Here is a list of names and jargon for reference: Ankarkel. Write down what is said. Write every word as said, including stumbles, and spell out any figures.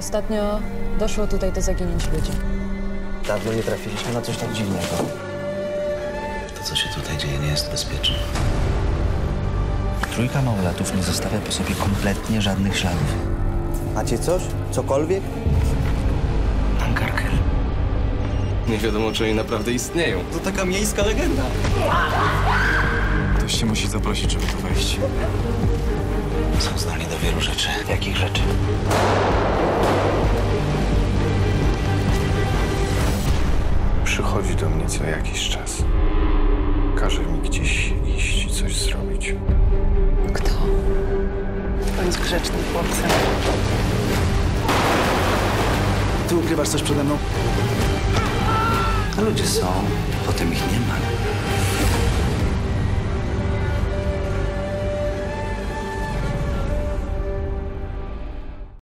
Ostatnio doszło tutaj do zaginięć ludzi. Dawno nie trafiliśmy na coś tak dziwnego. To, co się tutaj dzieje, nie jest bezpieczne. Trójka małolatów nie zostawia po sobie kompletnie żadnych śladów. Macie coś? Cokolwiek? Ankarkel. Nie wiadomo, czy oni naprawdę istnieją. To taka miejska legenda. Ktoś się musi zaprosić, żeby tu wejść. Są znani do wielu rzeczy. Jakich rzeczy? Przychodzi do mnie co jakiś czas. Każe mi gdzieś iść, coś zrobić. Kto? Bądź grzecznym chłopcem. Ty ukrywasz coś przede mną? A ludzie są, potem ich nie ma.